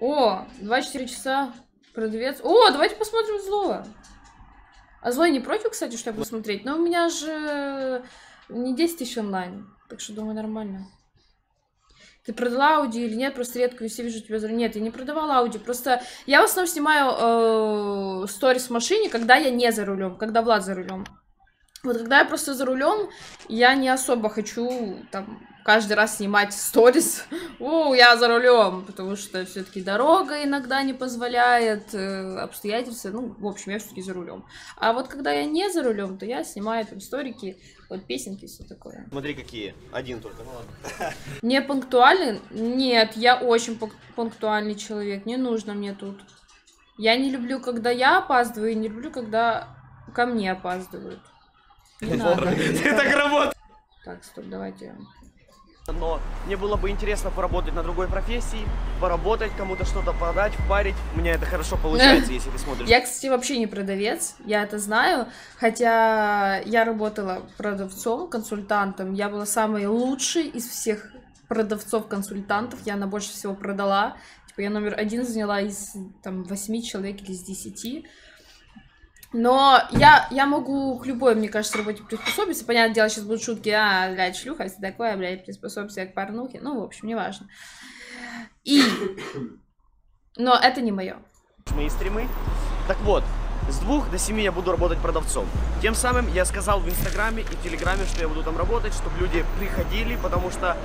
О, 24 часа продавец. О, давайте посмотрим злого. А злой не против, кстати, что я буду смотреть? Но у меня же не 10 тысяч онлайн. Так что, думаю, нормально. Ты продала Ауди или нет? Просто редко все вижу тебя. Нет, я не продавала Ауди. Просто я в основном снимаю сторис в машине, когда я не за рулем, когда Влад за рулем. Вот когда я просто за рулем, я не особо хочу там каждый раз снимать сторис. О, я за рулем, потому что все-таки дорога иногда не позволяет, обстоятельства. Ну, в общем, я все-таки за рулем. А вот когда я не за рулем, то я снимаю там сторики, вот песенки, все такое. Смотри, какие. Один только, ну ладно. Не пунктуален? Нет, я очень пунктуальный человек. Не нужно мне тут. Я не люблю, когда я опаздываю, и не люблю, когда ко мне опаздывают. Ты так работаешь. Так, стоп, давайте. Но мне было бы интересно поработать на другой профессии, поработать, кому-то что-то продать, впарить. У меня это хорошо получается, если ты смотришь. Я, кстати, вообще не продавец, я это знаю. Хотя я работала продавцом, консультантом. Я была самой лучшей из всех продавцов-консультантов. Я на больше всего продала. Типа я номер один заняла из там 8 человек или из 10. Но я могу к любой, мне кажется, работе приспособиться. Понятное дело, сейчас будут шутки, а, блядь, шлюха, если такое, блядь, приспособься к порнухе. Ну, в общем, неважно. И... Но это не мое. Мои стримы. Так вот, с 2 до 7 я буду работать продавцом. Тем самым я сказал в Инстаграме и Телеграме, что я буду там работать, чтобы люди приходили, потому что,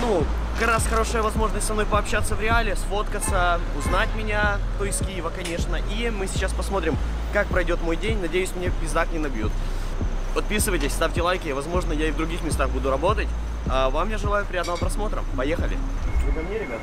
ну, как раз хорошая возможность со мной пообщаться в реале, сфоткаться, узнать меня, кто из Киева, конечно. И мы сейчас посмотрим, как пройдет мой день. Надеюсь, мне пиздак не набьют. Подписывайтесь, ставьте лайки. Возможно, я и в других местах буду работать. А вам я желаю приятного просмотра. Поехали. Вы ко мне, ребят?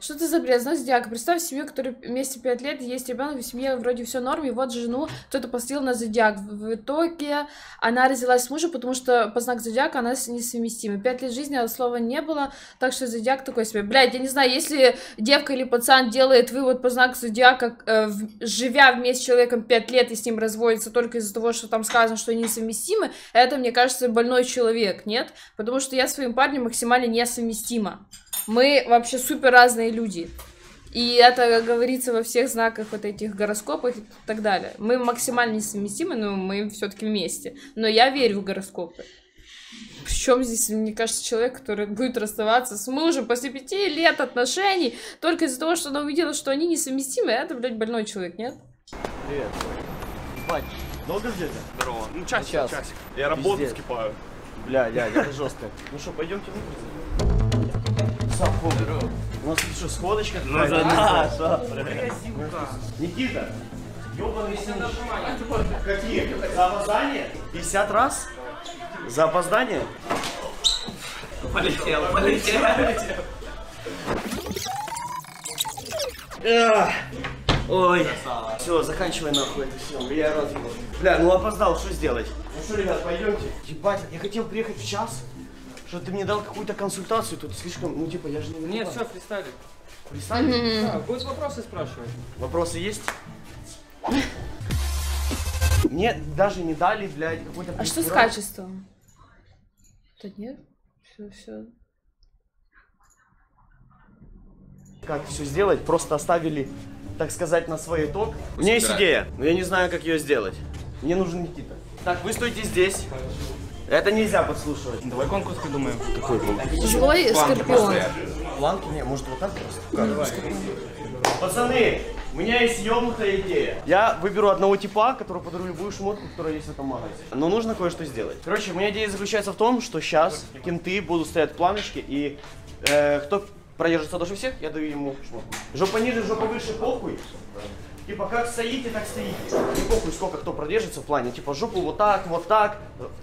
Что ты за бред? Знаешь, Диака, представь семью, которой вместе 5 лет, есть ребенок, в семье вроде все норм, и вот жену кто-то посадил на зодиак. В итоге она родилась с мужем, потому что по знаку зодиака она несовместима. 5 лет жизни от слова не было, так что зодиак такой себе. Блядь, я не знаю, если девка или пацан делает вывод по знаку зодиака, живя вместе с человеком 5 лет и с ним разводится только из-за того, что там сказано, что они несовместимы, это, мне кажется, больной человек, нет? Потому что я своим парнем максимально несовместима. Мы вообще супер разные люди. И это говорится во всех знаках вот этих гороскопов и так далее. Мы максимально несовместимы, но мы все-таки вместе. Но я верю в гороскопы. Причем здесь, мне кажется, человек, который будет расставаться с мужем после 5 лет отношений, только из-за того, что она увидела, что они несовместимы, это, блядь, больной человек, нет? Привет. Бать, долго здесь? Здорово. Ну, часик. Я работу скипаю. Бля, это жестко. Ну что, пойдемте внутрь? У нас тут что, сходочка? Ну да, Никита, ёбаный синяк. Какие? За опоздание? 50 раз? За опоздание? Полетел. Ой. Все, заканчивай нахуй это все. Я рад его. Бля, ну опоздал, что сделать? Ну что, ребят, пойдемте. Ебать, я хотел приехать в час. Что ты мне дал какую-то консультацию, тут слишком, ну типа я же не... Нет, все, фристайли. Фристайли? Да, будут вопросы спрашивать. Вопросы есть? Мне даже не дали, блядь, какой-то... А что с качеством? Да нет, все. Как все сделать, просто оставили, так сказать, на свой итог. У меня есть идея, но я не знаю, как ее сделать. Мне нужен Никита. Так, вы стойте здесь. Это нельзя подслушивать. Давай конкурс придумаем. Какой конкурс? Злой скорпион. Планки? Не, может вот так просто? Пацаны, у меня есть ёбнутая идея. Я выберу одного типа, который подарю любую шмотку, которая есть в этом магазине. Но нужно кое-что сделать. Короче, у меня идея заключается в том, что сейчас кенты будут стоять планочки, и кто продержится дольше всех, я даю ему шмотку. Жопа ниже, жопа выше, похуй. Типа, как стоите, так стоите. Не похуй, сколько кто продержится в плане. Типа, жопу вот так.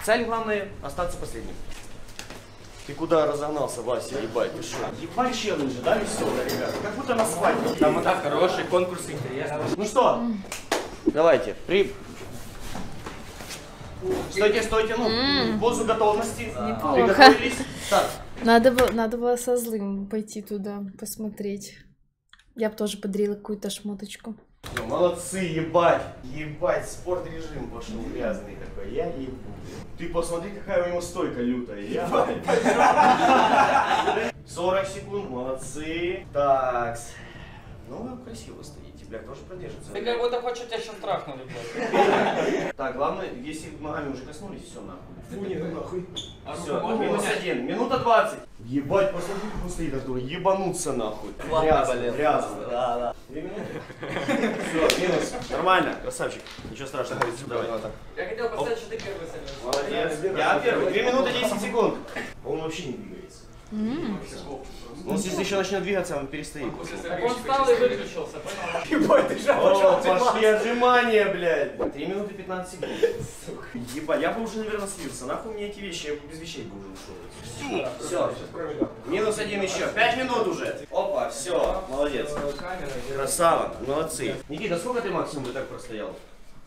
Цель главная, остаться последним. Ты куда разогнался, Вася, ебать, ты шо? Ебать, челленджи, да, веселые, ребята? Как будто на свадьбе. Там это хороший конкурс, интересный. Ну что, давайте, Стойте, ну, позу готовности. Неплохо. Надо было со злым пойти туда, посмотреть. Я бы тоже подарила какую-то шмоточку. Ну, молодцы, ебать! Ебать, спорт режим пошел грязный такой, я ебу. Ты посмотри, какая у него стойка лютая, ебать. молодцы. Такс. Ну, вы красиво стоите, бля, тоже продержится. Ты как будто хочешь, тебя сейчас трахнули, бля. Так, главное, если ногами уже коснулись, все нахуй. Фу, нет, нахуй. Все, -1, минута 20. Ебать, послушай, как он стоит, Артур, ебануться нахуй. Грязно, грязно. Да, да. 2 минуты. Все, минус. Нормально, красавчик. Ничего страшного. Давай. Я хотел поставить, что ты первый соберешь. Молодец. Я первый. 2 минуты 10 секунд. Он вообще не двигается. Он если еще начнет двигаться, он перестоит. Он встал и выключился, понял? Ебать, ты же начал отжиматься. Пошли отжимания, блядь. 3 минуты 15 секунд. Сука. Ебать, я бы уже, наверное, слился. Нахуй мне эти вещи, я бы без вещей бы уже ушел. Все, минус 1 еще. 5 минут уже. Опа, все, молодец. Красава, молодцы. Никита, сколько ты максимум и так простоял?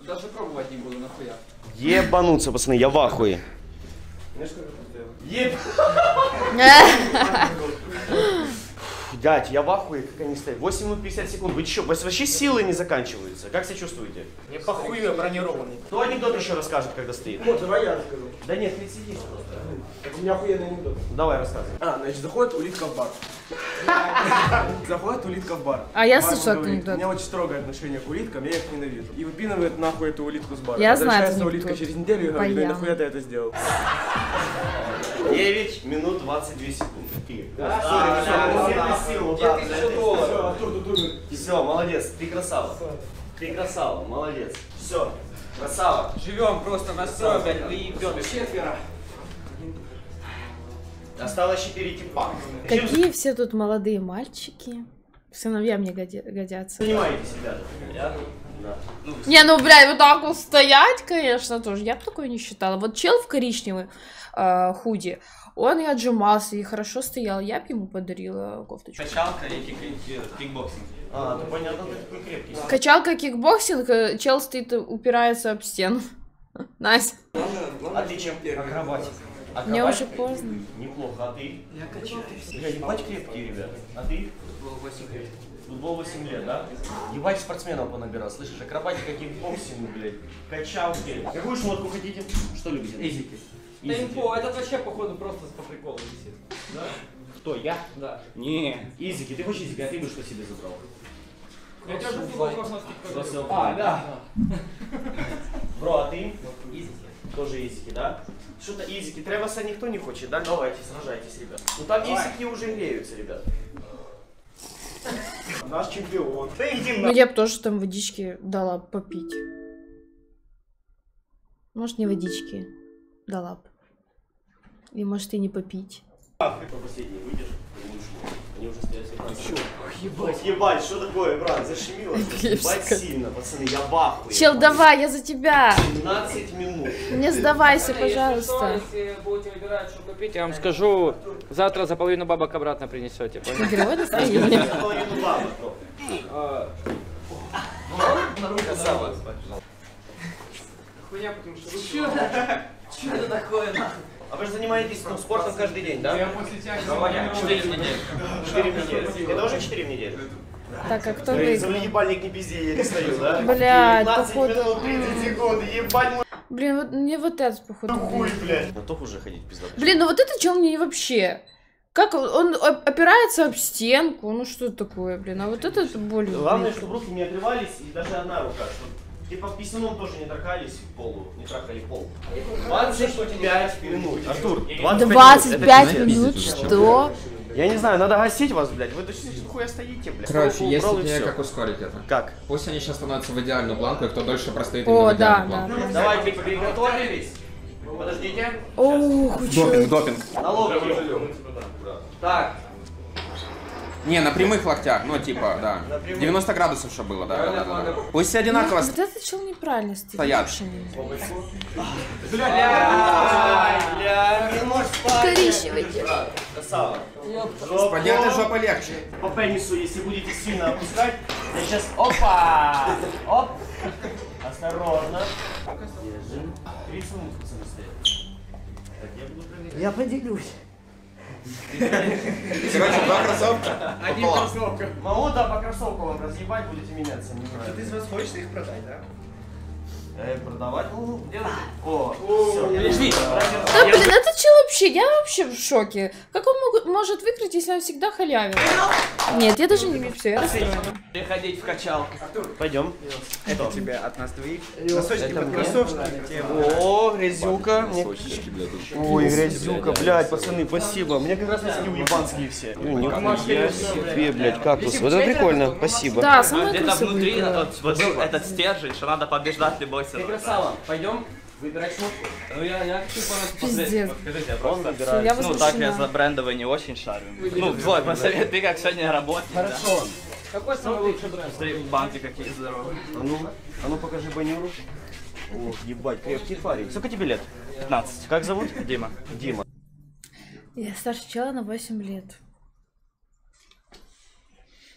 Даже пробовать не буду, нахуя. Ебануться, пацаны, я в ахуе. Знаешь, как это сделал? Дядь, я в ахуе, как они стоят. 8 минут 50 секунд. Вы чё? Вообще силы не заканчиваются. Как себя чувствуете? Мне похуй, я бронированный. Кто анекдот еще расскажет, когда стоит? Ну, давай я расскажу. Да нет, ты сидишь просто. У меня охуенный анекдот. Давай, рассказывай. А, значит, заходит улитка в бар. Заходит улитка в бар. А я слышал этот анекдот. У меня очень строгое отношение к улиткам, я их ненавижу. И выпинывает нахуй эту улитку с бара. Я знаю, что улитка через неделю и говорит, ну и нахуя ты это сделал? 9 минут 22 секунды. $2000. Все, молодец, ты красава. Ты красава, молодец. Все, красава. Живем просто на строю, блядь, выебем. Четверо. Осталось 4 типа. Какие все тут молодые мальчики. Сыновья мне годятся. Понимаете себя, да? Да. Не, ну, блядь, вот так вот стоять, конечно, тоже. Я бы такое не считала. Вот чел в коричневой худи, он и отжимался, и хорошо стоял. Я бы ему подарила кофточку. Качалка или кикбоксинг? А, ну понятно, ты такой крепкий. Качалка, кикбоксинг, чел стоит, упирается об стену. Настя. А ты чем первый? Акробатик. Мне уже поздно. Неплохо, а ты? Я качаюсь. Бля, ебать крепкие, ребят. А ты? Футбол 8 лет, да? Ебать спортсменов понабирал, слышишь? Акробатика, кикбоксинг, блядь. Качалки. Какую шмотку хотите? Что любите? Изики. Тайнпо, этот вообще, походу, просто по приколу висит. Да? Кто, я? Да. Не. Изики, ты хочешь изики, а ты бы что себе забрал? Я тебя же футбол космоски. А, да. Бро, а ты? Изики. Тоже изики, да? Что-то изики. Тревоса никто не хочет, да? Давайте, сражайтесь, ребят. Ну там изики уже греются, ребят. Наш чемпион. Ну я бы тоже там водички дала попить. Может не водички дала бы. И может и не попить. Последний выйдешь, они уже стоят. Ебать, ебать, что такое, брат? Зашмило. Ебать сильно, пацаны, я бахую. Чел, давай, я за тебя. 17 минут. Не сдавайся, пожалуйста. Если будете выбирать, что купить, я вам скажу, завтра за половину бабок обратно принесете. За половину бабок. Хуйня, потому что... Что это такое, нахуй? А вы же занимаетесь спортом каждый день, да? Я после тебя... 4 в неделю. 4 в неделю. Это уже 4 в неделю. Так, а кто выиграл? Завоебальник не пизде, я не стою, да? Блядь, походу... 15 минут, 30 секунд, ебать мой... Блин, вот мне вот этот, походу... Ну хуй, блядь. Готов уже ходить пизда. Блин, ну вот это чел мне вообще... Как он опирается об стенку, ну что такое, блин, а вот это боль... Главное, чтобы руки не отрывались и даже одна рука, типа писюном тоже не трахались в полу, не трахали пол. 25 минут. Артур, 25 минут, что? Я не знаю, надо гасить вас, блядь. Вы точно хуя стоите, блядь. Короче, есть идея, как ускорить это. Как? Пусть они сейчас становятся в идеальную планку, кто дольше простоит именно в идеальную планку. Давайте, приготовились. Подождите. Допинг, допинг. На локти. Так. Не, на прямых локтях, ну типа, да. 90 градусов что было, да. Пусть все одинаково стоят. Вот это чел неправильно стоят. Коричневый. Красава. Подержи жопу легче. По пенису, если будете сильно опускать, я сейчас... Опа! Оп! Осторожно. Держим. 30 минут стоит. Я поделюсь. Короче, 2 кроссовка. Один кроссовка. Мауда, по кроссовку вам разъебать, будете меняться. Что ты из вас хочешь их продать, да? Продавать? Ну, о, все, я... Да блин, этот чел вообще, я вообще в шоке. Как он может выиграть, если он всегда халявит. Нет, я даже не умею, все, я расстроена. Переходить в качалку. Пойдем. Это тебе от нас двоих. Носочки под кроссовки. О, грязюка. Ой, грязюка, блядь, пацаны, спасибо. Мне как раз носили уебанские все. Нихуя себе, блядь, кактус. Вот это прикольно, спасибо. Да, самое красивое. Вот этот стержень, что надо побеждать любой ценой. Ты красава, пойдем. Выбирай шмотку. Ну я хочу посмотреть. Подскажите, я просто выбираю. Ну так я за брендовый не очень шарю. Ну, Злой, посоветуй, как сегодня работать. Хорошо. Какой самый лучший бренд? Смотри, банки какие здоровые. А ну покажи баннеру. О, ебать, крепкий парень. Сколько тебе лет? 15. Как зовут? Дима. Дима. Я старше чела на 8 лет.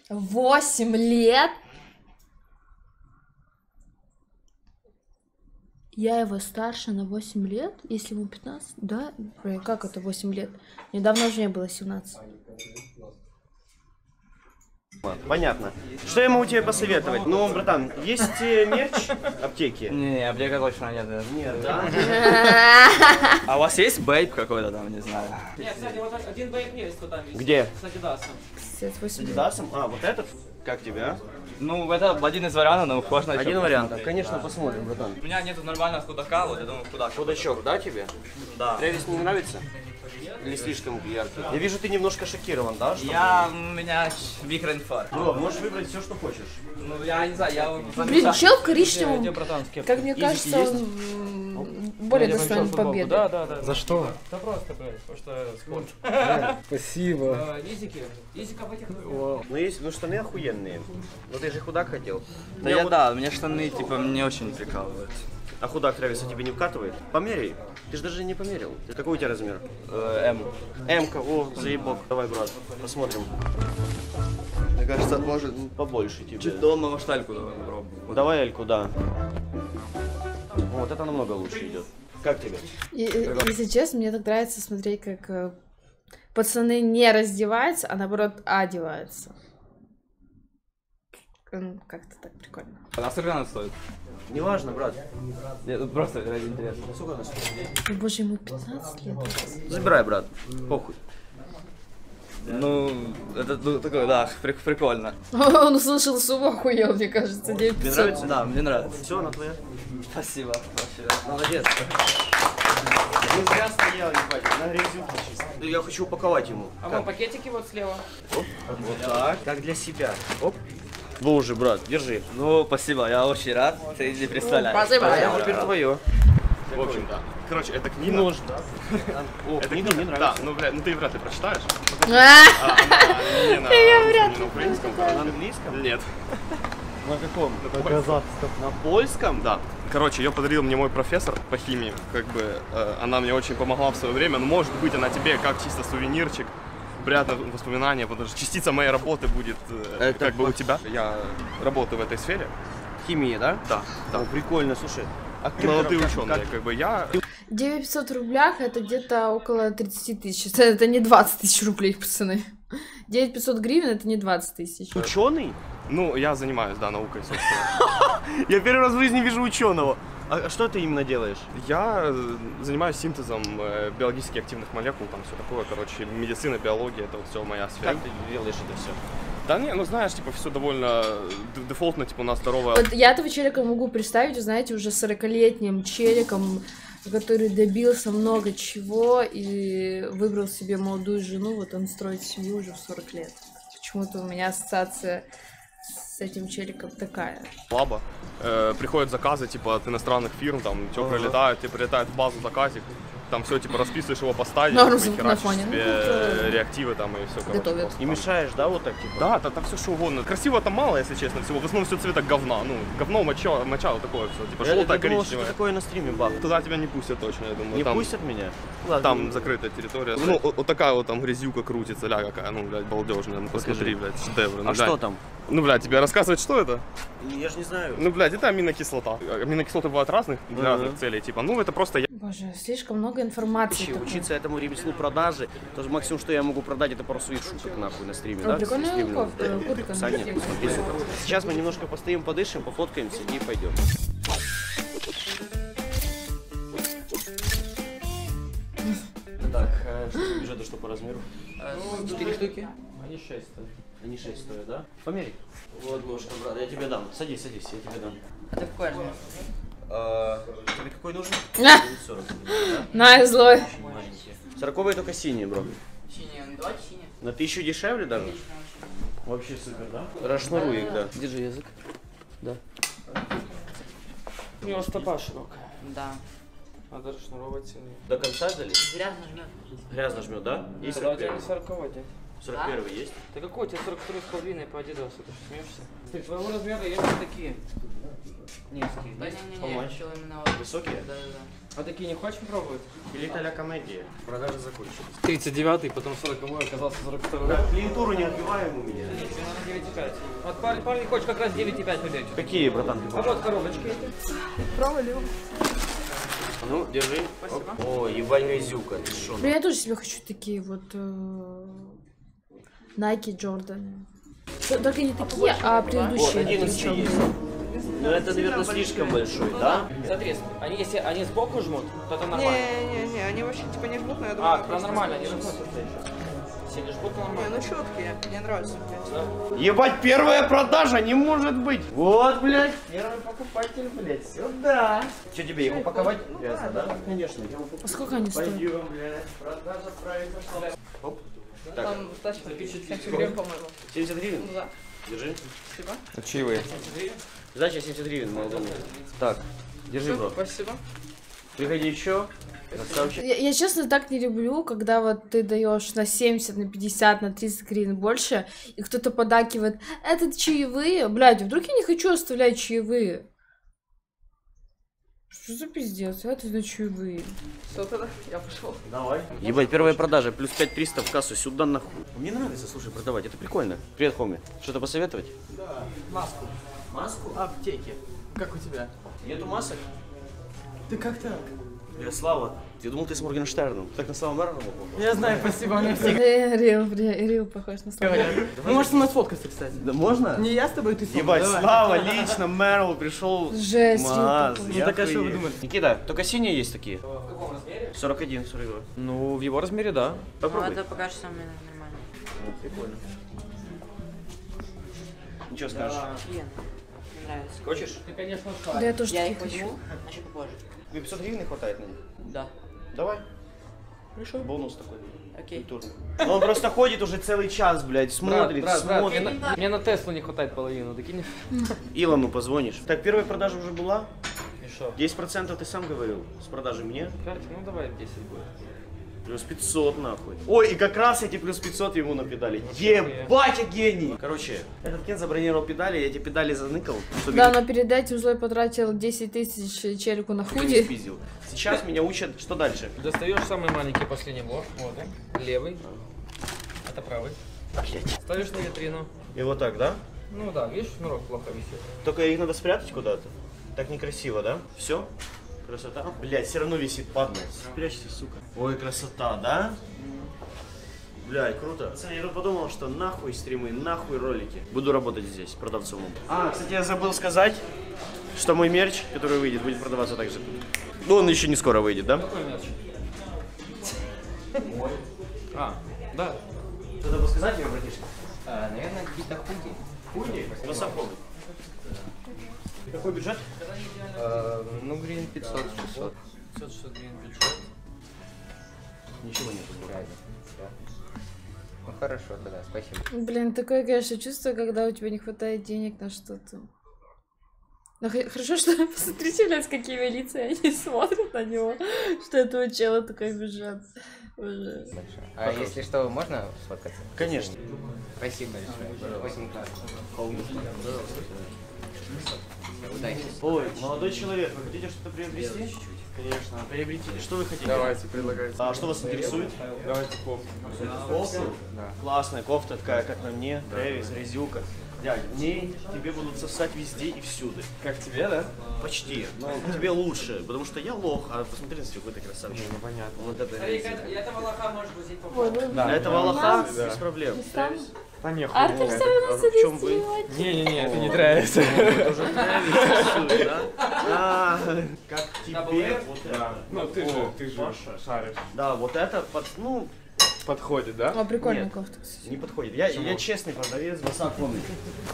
8 лет? Я его старше на 8 лет, если ему 15, да? Ой, как это 8 лет? Недавно уже мне было 17. Понятно. Что я могу тебе посоветовать? Ну, братан, есть мерч аптеки? Не, аптека точно нет. Нет, да? А у вас есть бейп какой-то там, не знаю? Нет, кстати, вот один бейп есть, кто там есть. Где? С Адидасом. С Адидасом? А, вот этот? Как тебе, а? Ну, это один из вариантов, но можно один вариант, конечно, да. Посмотрим, братан. У меня нету нормального худака, вот я думаю, худак. Худачок, да, тебе? Да. Тревис не нравится? Или слишком яркий? Я вижу, ты немножко шокирован, да? У меня микроинфаркт. Ну, можешь выбрать все, что хочешь. Ну, я не знаю, я... Блин, чел в коричневом, как мне кажется, он более достоин победы. Да, да, да. За что? Да просто, блядь, потому что спорт. Спасибо. Лизики? Лизика в этих... Ну, есть, ну, штаны охуенные. Ну, ты же худак хотел. Да, у меня штаны, типа, мне очень прикалывают. А худак Трэвиса тебе не вкатывает? Померяй. Ты же даже не померил. Какой у тебя размер? М. М-ка, о, заебок. Давай, брат, посмотрим. Мне кажется, может побольше тебе. Чуть дома, может, Альку давай попробуем. Давай Альку, да. Вот это намного лучше идет. Как тебе? Если честно, мне так нравится смотреть, как пацаны не раздеваются, а наоборот одеваются. Как-то так прикольно. А сколько она стоит? Неважно, брат. Нет, просто ради интереса. Сколько она стоит? Боже, ему 15 лет. Забирай, брат. Похуй. Ну, это такое, да, прикольно. Он услышал сумму, охуел, мне кажется. Мне нравится? Да, мне нравится. Все, она твоя. Спасибо. Молодец. Не зря стоял, ебать, на грязюку чисто. Я хочу упаковать ему. А вон пакетики вот слева. Оп, вот так. Как для себя. Оп. Боже, брат, держи. Ну, спасибо, я очень рад, ты не представляешь. Спасибо, я выберу твое. В общем, да. Короче, это книга. Не нужно. Это книга мне нравится. Да, ну, блядь, ну ты вряд ли прочитаешь. Не на украинском, а на английском? Нет. На каком? На казахском. На польском? Да. Короче, ее подарил мне мой профессор по химии. Как бы она мне очень помогла в свое время. Но может быть она тебе как чисто сувенирчик. Приятное воспоминание, потому что частица моей работы будет как бы у тебя. Я работаю в этой сфере. Химии, да? Да. Там прикольно, слушай. Молодые ученые, как бы я... 9500 рублях, это где-то около 30 тысяч. Это не 20 тысяч рублей, пацаны. 9500 гривен, это не 20 тысяч. Ученый? Ну, я занимаюсь, да, наукой, собственно. Я первый раз в жизни вижу ученого. А что ты именно делаешь? Я занимаюсь синтезом биологически активных молекул, там все такое, короче, медицина, биология, это вот все моя сфера. Как ты делаешь это все? Да не, ну знаешь, типа, все довольно дефолтно, типа, у нас здоровая... Вот я этого челика могу представить, знаете, уже 40-летним челиком, который добился много чего и выбрал себе молодую жену, вот он строит семью уже в 40 лет. Почему-то у меня ассоциация... с этим челиком такая. Слабо. Приходят заказы, типа, от иностранных фирм, там, все прилетают, тебе прилетает в базу заказик, там все, типа, расписываешь его по стадии, херачишь себе реактивы, там, и все, короче. И мешаешь, да, вот так, типа? Да, там все, что угодно. Красиво там мало, если честно, всего. В основном все цвета говна, ну, говно, моча, вот такое все, типа, желтое, коричневое. Я такое на стриме бах. Туда тебя не пустят точно, я думаю. Не пустят меня? Там закрытая территория. Ну, вот такая вот там грязюка крутится, ля какая, ну, блядь, балдежная, ну, посмотри, блядь, шедевры. А что там? Ну, блядь, тебе рассказывать, что это? Я же не знаю. Ну, блядь, это аминокислота. Аминокислоты бывают разных для разных целей, типа, ну, это просто... Боже, слишком много информации. Вообще, учиться этому ремеслу продажи, то максимум, что я могу продать, это пару своих шуток, нахуй, на стриме, да? Прикольная упаковка, куртка. Сейчас мы немножко постоим, подышим, пофоткаемся и пойдем. Так, что по бюджету, что по размеру? 4 штуки? Они 6 стоят. Они 6 стоят, да? Померяй. Вот ложка, брат, я тебе дам. Садись, садись, я тебе дам. Это какой размер? Тебе какой нужен? 40. На, злой. 40-ые только синие, бро. Синие, ну давайте синие. На 1000 дешевле даже? Вообще супер, да? Расшнуруй их, да. Держи язык. Да. У него стопа широкая. Да. Надо расшнуровать сильнее. До конца залезть? Грязно жмет. Грязно жмет, да? Есть 41. 40-й. 41 есть? Да какой у тебя 42,5 по Adidas? Ты что, смеешься? Ты твоего размера есть вот такие. Низкие. Да не-не-не. Высокие? Да-да-да. А такие не хочешь попробовать? Или а-ля комедия. Продажи закончились. 39-й, потом 40-й, оказался 42-й. Да, клиентуру не отбиваем у меня. Вот парень хочет как раз 9,5 взять. Какие, братан? А вот коробочки эти. Провалил. Ну, держи. Спасибо. О, ебать грязюка. Я тоже себе хочу такие вот... Nike Jordan. Только не такие, а предыдущие. Вот, 11 есть. Но это, наверное, слишком большой, да? Соответственно, они, если они сбоку жмут, то это нормально. Не-не-не, они вообще типа не жмут, но я думаю... А, это нормально, они жмут. Если не жмут, то нормально. Не, ну четкие, мне нравятся. Да. Ебать, первая продажа, не может быть! Вот, блядь, первый покупатель, блядь, сюда. Что тебе, его паковать? Ну, грязно, да? Конечно, я его покупаю. А сколько они стоят? Пойдем, блядь, продажа произошла. Оп. Так. Там достаточно 70 гривен, по-моему. 70 гривен? Да. Держи. Спасибо. А чаевые? 70 гривен. Сдача 70 гривен, молодому. Так, держи, бро. Спасибо. Приходи еще. Я, честно, так не люблю, когда вот ты даешь на 70, на 50, на 30 гривен больше, и кто-то подакивает, это чаевые. Блядь, вдруг я не хочу оставлять чаевые. Что за пиздец? Это на чаевые. Все тогда, я пошел. Давай. Ебать, первая продажа, плюс 5300 в кассу, сюда нахуй. Мне нравится, слушай, продавать, это прикольно. Привет, хоми. Что-то посоветовать? Да, маску. Маску? Аптеки. Как у тебя? Нету масок? Да как так? Я Слава. Я думал, ты с Моргенштерном. Так на Слава Мэра работал? Я знаю, спасибо, он всех. Рил похож на Славу. Ну, может, мы сфоткаться, кстати. Да можно? Не я с тобой, ты с тобой. Ебать, Слава лично Мэрл пришел. Жесть, Маз. Я такая, что вы думаете? Никита, только синие есть такие. В каком размере? 41, 42. Ну, в его размере, да. Попробуй. Ну, это пока что самое нормальное. Прикольно. Ничего скажешь? Нет, мне нравится. Хочешь? Ты, конечно, шарик. Да, я тоже такие хочу. А что попозже? Тебе 500 гривен хватает на них? Да. Давай. Пришел. Бонус такой. Окей. Но он просто ходит уже целый час, блядь, смотрит, смотрит. Мне на Теслу не хватает половину, докинешь? Илону позвонишь. Так, первая продажа уже была? И что? 10% ты сам говорил, с продажи мне. Ну давай 10 будет. Плюс 500 нахуй. Ой, и как раз эти плюс 500 ему на педали. Ебать, гений! Короче, этот Кен забронировал педали, я эти педали заныкал. Да, но перед этим злой потратил 10 тысяч челику на худи. Сейчас меня учат, что дальше. Достаешь самый маленький последний блок. Вот он. Левый. Это правый. Ставишь на витрину. И вот так, да? Ну да, видишь, шнурок плохо висит. Только их надо спрятать куда-то. Так некрасиво, да? Все? Красота? Блядь, все равно висит, падла. Спрячься, сука. Ой, красота, да? Блядь, круто. Я подумал, что нахуй стримы, нахуй ролики. Буду работать здесь, продавцом. А, кстати, я забыл сказать, что мой мерч, который выйдет, будет продаваться также. Ну, он еще не скоро выйдет, да? Какой мерч? Мой. А, да. Ты забыл сказать ее, братишка? Наверное, какие-то худи. Худи? Носоходы. Какой бюджет? Ну, гривен 500, 600. 500, 600 гривен бюджет. Ничего нет. Ну, хорошо, тогда, спасибо. Блин, такое, конечно, чувство, когда у тебя не хватает денег на что-то. Но хорошо, что посмотрите, блядь, с какими лицами они смотрят на него, что этого чела такой бюджет. Уже. А пожалуйста. Если что, можно сфоткаться? Конечно. Спасибо большое. 8 удачи. Ой, молодой человек, вы хотите что-то приобрести? Чуть-чуть. Конечно, приобретите. Что вы хотите? Давайте, предлагайте. А что вас интересует? Давайте кофту. Кофту? Да. Классная кофта такая, как на мне. Трэвис, да. Резюка. Дядь, в ней тебе будут сосать везде и всюду. Как тебе, да? Почти. Но тебе лучше, потому что я лох, а посмотри на себя, какой-то красавчик. Ну, понятно. Вот это. Смотри, этого лоха можешь возить по-моему. Да, этого лоха без проблем. А не хуй. Артур все равно садись. Не-не-не, это не нравится. Это уже нравится, да? Как тебе вот это? Ну, ты же шаришь. Да, вот это, ну... Подходит, да? А прикольный кофта. Не подходит. Я честный продавец, басак помнит.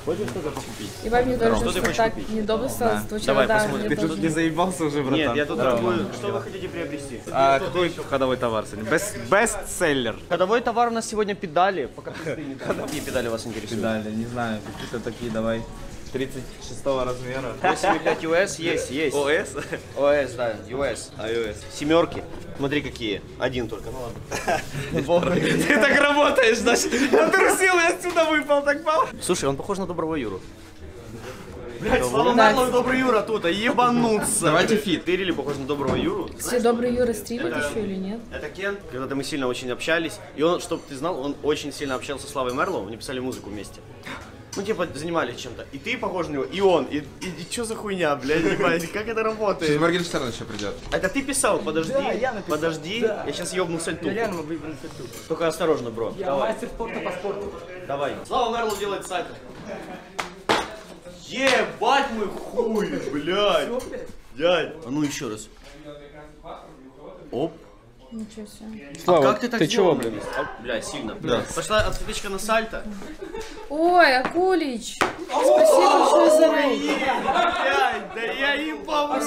Хочешь что-то покупить? И вам не должен так недобро стало звучать. Давай посмотрим. Ты тут не заебался уже, братан? Нет, я тут думаю, что вы хотите приобрести? А какой ходовой товар? Бестселлер. Ходовой товар у нас сегодня педали. Пока ты не так. Какие педали вас интересуют? Педали, не знаю, какие-то такие, давай. 36 размера. 85 US есть, есть. OS? OS, да, US. iOS. Семерки. Смотри, какие. Один только, ну ладно. Ты так работаешь, значит. Отрусил, я отсюда выпал, так мало. Слушай, он похож на Доброго Юру. Блять, слава нагло, Добрый Юра тут, а ебануться. Давайте фит. Ты рели похож на Доброго Юру? Все Добрый Юра стримит еще или нет? Это Кен. Когда-то мы сильно очень общались. И он, чтобы ты знал, он очень сильно общался с Славой Мерлоу. Они писали музыку вместе. Ну, типа, занимались чем-то. И ты похож на него, и он. И что за хуйня, блядь, ебать, как это работает? Сейчас Моргенштерн еще придет. Это ты писал? Подожди, да, я написал. Подожди, да. Я сейчас ебну сальту. Только осторожно, бро. Я давай. Мастер спорта по спорту. Давай. Слава Мерлоу делает сальто. Ебать мой хуй, блядь. Дядь. А ну еще раз. Оп. Ничего себе. Слава, а как ты так сделал? Ты чего, блядь? А, бля, сильно. Да. Пошла отсветочка на сальто. Ой, Акулич. Спасибо большое за рейд. Да я им помру, с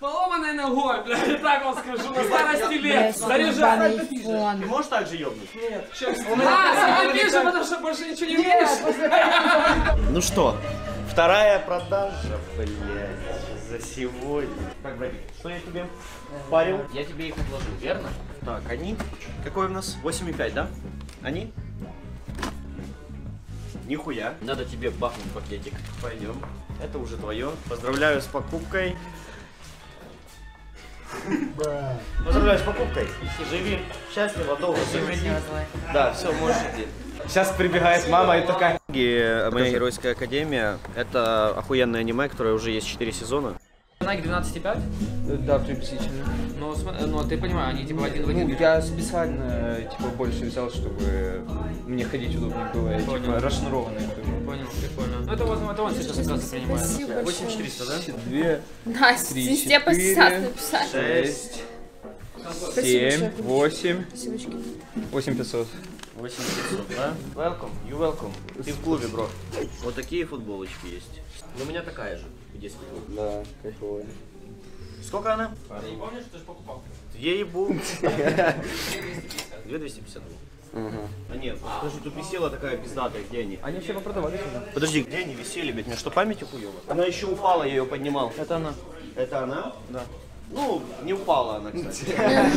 поломанной ногой, блядь, я так вам скажу, на старости лет. Заряжай. Ты можешь так же ёбнуть? Нет. А, ты пишешь, потому что больше ничего не умеешь. Ну что, вторая продажа, блядь. За сегодня. Так, братик, что я тебе парил? Я тебе их отложил, верно? Так, они. Какой у нас? 8,5, да? Они? Нихуя. Надо тебе бахнуть пакетик. Пойдем. Это уже твое. Поздравляю с покупкой. Поздравляю с покупкой. Живи счастливо, долго. Да, все, можешь идти. Сейчас прибегает мама и такая. Моя геройская академия. Это охуенное аниме, которое уже есть 4 сезона. Она 12,5? Да, приблизительно. Но ты понимаешь, они типа один в один. Ну, я специально типа больше взял, чтобы мне ходить удобнее было. Типа расшнурованные. Понял, прикольно. Ну это он сейчас сразу принимает. 8400, да? 2. Да, все по 60 написали. 6. 7, 8. 8500. 8500, да? Welcome, you welcome. Ты в клубе, бро. Вот такие футболочки есть. Но у меня такая же, где скидывал. Да, кайфовая. Сколько она? Ты не помнишь, что ты же покупал? Ей-бу. 2250 было. А нет, подожди, тут висела такая пиздатая, где они? Они все попродавали сюда. Подожди, где они висели, блядь? У меня что, память охуела? Она еще упала, я ее поднимал. Это она. Это она? Да. Ну, не упала она, кстати.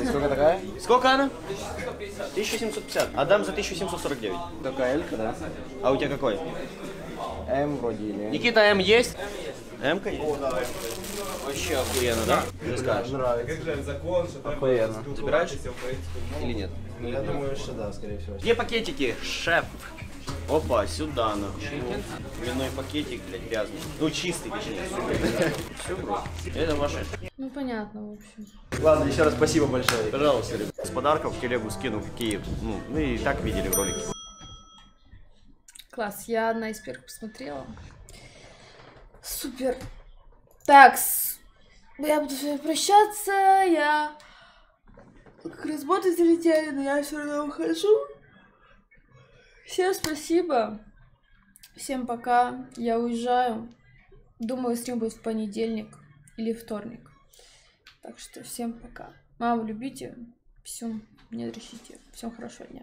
Сколько такая? Сколько она? 1750. 1750. Адам за 1749. Такая элька, да. А у тебя какой? М вроде или... Никита, М есть? М-ка есть? О, да, вообще охуенно, да? Ты скажешь. Нравится. Как же закон, что там... Охуенно. Забираешь? Или нет? Я думаю, что да, скорее всего. Где пакетики, шеф? Опа, сюда нахуй. Мельной пакетик, блядь, грязный. Ну, чистый, точнее. Все, бро. Это ваше. Ну, понятно, в общем. Ладно, еще раз спасибо большое. Пожалуйста, ребят. С подарков в телегу скину, какие, ну, мы и так видели в ролике. Класс, я одна из первых посмотрела. Супер. Такс. Я буду с вами прощаться, я... Как раз боты залетели, но я все равно ухожу. Всем спасибо, всем пока, я уезжаю, думаю, стрим будет в понедельник или вторник, так что всем пока, маму любите, всем не дрочите, всем хорошего дня.